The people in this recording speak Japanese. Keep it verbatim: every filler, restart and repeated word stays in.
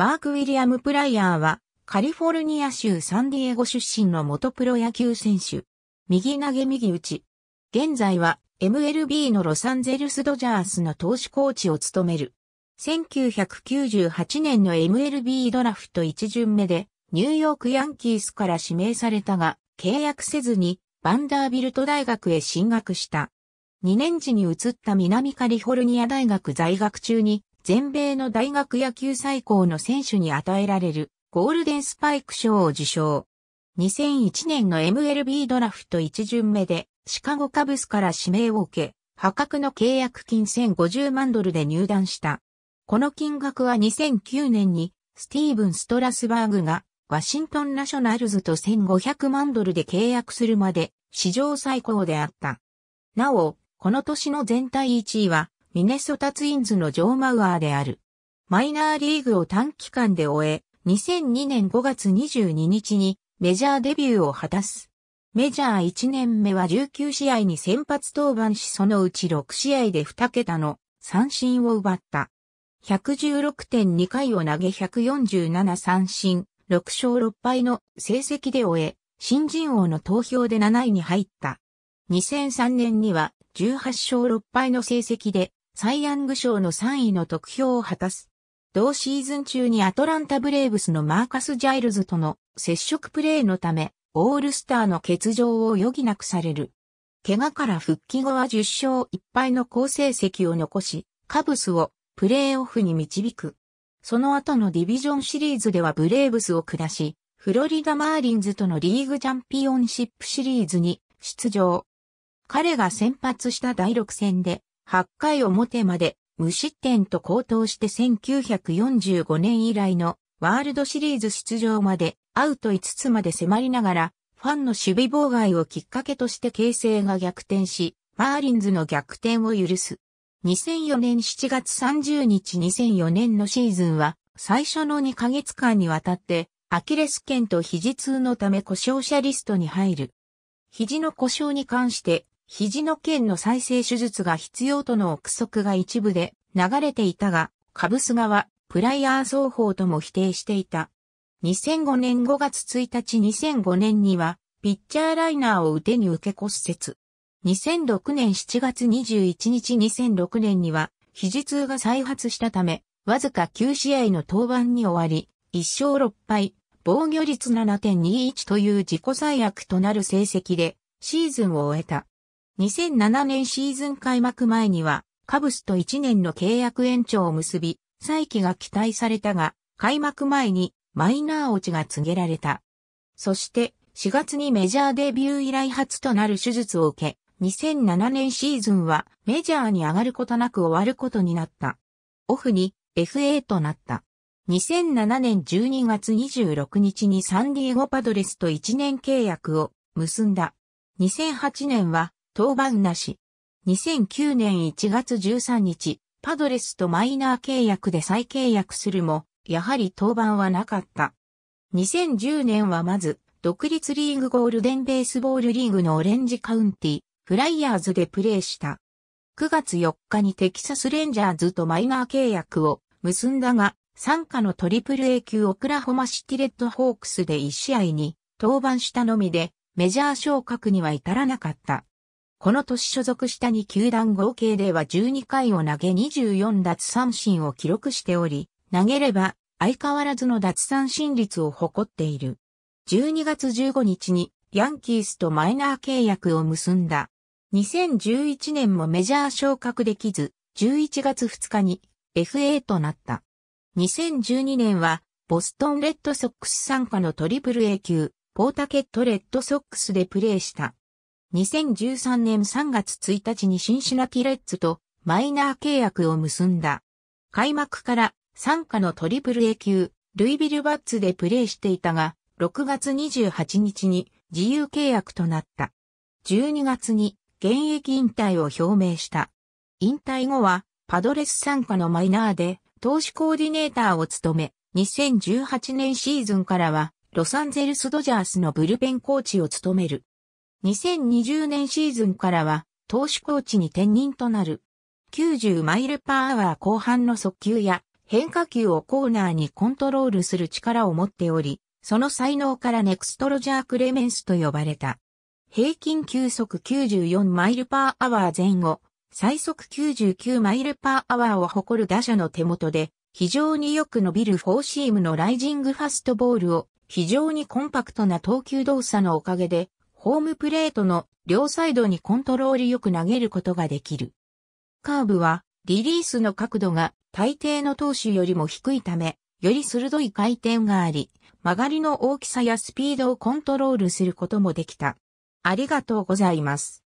マーク・ウィリアム・プライヤーは、カリフォルニア州サンディエゴ出身の元プロ野球選手。右投げ右打ち。現在は エムエルビー のロサンゼルス・ドジャースの投手コーチを務める。せんきゅうひゃくきゅうじゅうはちねんの エムエルビー ドラフトいち巡目で、ニューヨーク・ヤンキースから指名されたが、契約せずに、バンダービルト大学へ進学した。にねん時に移った南カリフォルニア大学在学中に、全米の大学野球最高の選手に与えられるゴールデンスパイク賞を受賞。にせんいちねんの エムエルビー ドラフトいち巡目でシカゴカブスから指名を受け、破格の契約金せんごじゅうまんドルで入団した。この金額はにせんきゅうねんにスティーブン・ストラスバーグがワシントン・ナショナルズとせんごひゃくまんドルで契約するまで史上最高であった。なお、この年の全体いちいはミネソタツインズのジョー・マウアーである。マイナーリーグを短期間で終え、にせんにねんごがつにじゅうににちにメジャーデビューを果たす。メジャーいちねんめはじゅうきゅうしあいに先発登板し、そのうちろくしあいでにけたの三振を奪った。ひゃくじゅうろくてんにかいを投げひゃくよんじゅうななさんしん、ろくしょうろっぱいの成績で終え、新人王の投票でなないに入った。にせんさんねんにはじゅうはっしょうろっぱいの成績で、サイ・ヤング賞のさんいの得票を果たす。同シーズン中にアトランタ・ブレーブスのマーカス・ジャイルズとの接触プレーのため、オールスターの欠場を余儀なくされる。怪我から復帰後はじゅっしょういっぱいの好成績を残し、カブスをプレーオフに導く。その後のディビジョンシリーズではブレーブスを下し、フロリダ・マーリンズとのリーグチャンピオンシップシリーズに出場。彼が先発しただいろくせんで、はちかい表まで無失点と好投してせんきゅうひゃくよんじゅうごねん以来のワールドシリーズ出場までアウトいつつまで迫りながら、ファンの守備妨害をきっかけとして形勢が逆転し、マーリンズの逆転を許す。にせんよねんしちがつさんじゅうにちにせんよねんのシーズンは、最初のにかげつかんにわたって、アキレス腱と肘痛のため故障者リストに入る。肘の故障に関して、肘の腱の再生手術が必要との憶測が一部で流れていたが、カブス側、プライヤー双方とも否定していた。にせんごねんごがつついたちにせんごねんには、ピッチャーライナーを腕に受け骨折。にせんろくねんしちがつにじゅういちにちにせんろくねんには、肘痛が再発したため、わずかきゅうしあいの登板に終わり、いっしょうろっぱい、防御率 ななてんにいち という自己最悪となる成績で、シーズンを終えた。にせんななねんシーズン開幕前には、カブスといちねんの契約延長を結び、再起が期待されたが、開幕前にマイナー落ちが告げられた。そして、しがつにメジャーデビュー以来初となる手術を受け、にせんななねんシーズンはメジャーに上がることなく終わることになった。オフに エフエー となった。にせんななねんじゅうにがつにじゅうろくにちにサンディエゴパドレスといちねん契約を結んだ。にせんはちねんは、登板なし。にせんきゅうねんいちがつじゅうさんにち、パドレスとマイナー契約で再契約するも、やはり登板はなかった。にせんじゅうねんはまず、独立リーグゴールデンベースボールリーグのオレンジカウンティ、フライヤーズでプレーした。くがつよっかにテキサスレンジャーズとマイナー契約を結んだが、傘下のトリプル A 級オクラホマシティレッドホークスでいちしあいに登板したのみで、メジャー昇格には至らなかった。この年所属したにきゅうだん合計ではじゅうにかいを投げにじゅうよんだつさんしんを記録しており、投げれば相変わらずの奪三振率を誇っている。じゅうにがつじゅうごにちにヤンキースとマイナー契約を結んだ。にせんじゅういちねんもメジャー昇格できず、じゅういちがつふつかに エフエー となった。にせんじゅうにねんはボストンレッドソックス傘下のトリプル A 級、ポータケットレッドソックスでプレーした。にせんじゅうさんねんさんがつついたちにシンシナティレッズとマイナー契約を結んだ。開幕から傘下のトリプル A 級、ルイビルバッツでプレーしていたが、ろくがつにじゅうはちにちに自由契約となった。じゅうにがつに現役引退を表明した。引退後はパドレス傘下のマイナーで投手コーディネーターを務め、にせんじゅうはちねんシーズンからはロサンゼルスドジャースのブルペンコーチを務める。にせんにじゅうねんシーズンからは投手コーチに転任となる。きゅうじゅうマイルパーアワー後半の速球や変化球をコーナーにコントロールする力を持っており、その才能からネクストロジャー・クレメンスと呼ばれた。平均球速きゅうじゅうよんマイルパーアワー前後、最速きゅうじゅうきゅうマイルパーアワーを誇る打者の手元で、非常によく伸びるフォーシームのライジングファストボールを、非常にコンパクトな投球動作のおかげで、ホームプレートの両サイドにコントロールよく投げることができる。カーブは、リリースの角度が大抵の投手よりも低いため、より鋭い回転があり、曲がりの大きさやスピードをコントロールすることもできた。ありがとうございます。